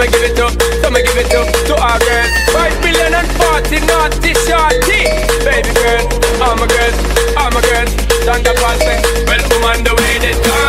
I'ma give it up, I'ma give it up to our girl. 5 million and 40 naughty shorty. Baby girl, I'm a girl, I'm a girl. Thank the prospect, well, I'm on the way they talk.